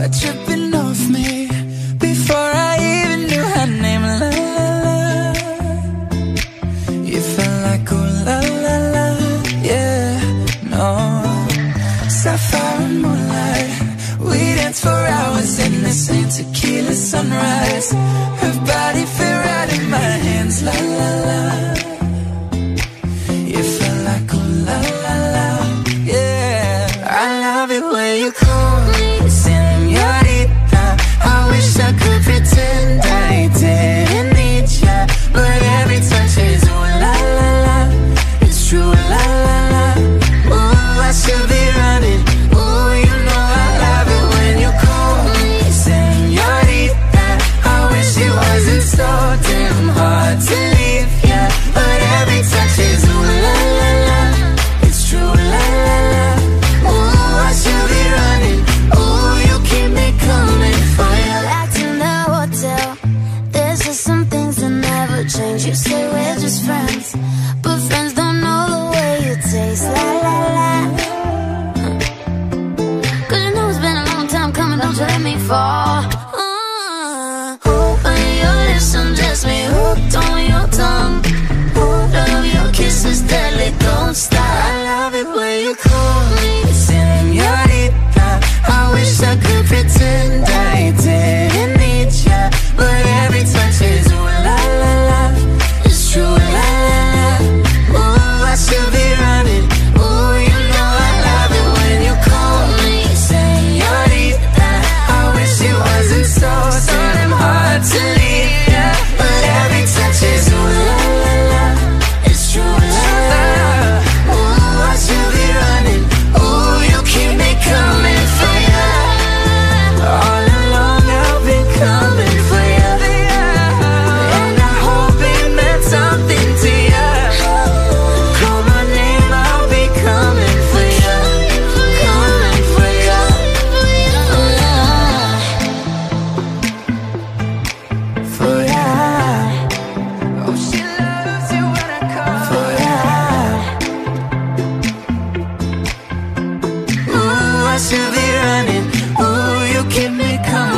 for tripping off me before I even knew her name. La la la, you felt like ooh la la la, yeah, no. Sapphire and moonlight, we danced for hours in the same tequila sunrise. Her body fit right in my hands, la la la. You felt like ooh la la la, yeah. I love it when you call me señorita. I wish I could pretend I didn't need ya, but every touch is ooh la la la. It's true, la la la. Ooh, I should be running. Ooh, you know I love it when you call me señorita. I wish it wasn't so damn hard to leave ya, but every touch is ooh la la la. It's true, la la la. Ooh, I should be running. Ooh, you keep me coming for you. Locked in the hotel, there's just some things that never change. You say we're just friends, but friends don't know the way you taste. La la la. Cause you know it's been a long time coming, don't you let me fall. Hooked on your lips, undress me, hooked on your tongue. Hooked on your kisses, deadly, don't stop. I love it when you call me señorita. I wish I could pretend I didn't need ya, but every touch is ooh la la la. It's true, la la la. Ooh, I should be running. Ooh, you know I love it when you call me señorita. I wish it wasn't so damn hard to leave ya, but every touch is ooh la la la. It's true, la la la. Ooh, I should be running. Ooh, you keep me coming for ya. All along I've been coming for ya, and I hope it meant something to ya. Call my name, I'll be coming for ya, coming for ya. Oh, yeah. For ya. Oh, she loves you when I call for ya. Ooh, I should be running. Ooh, you keep me coming.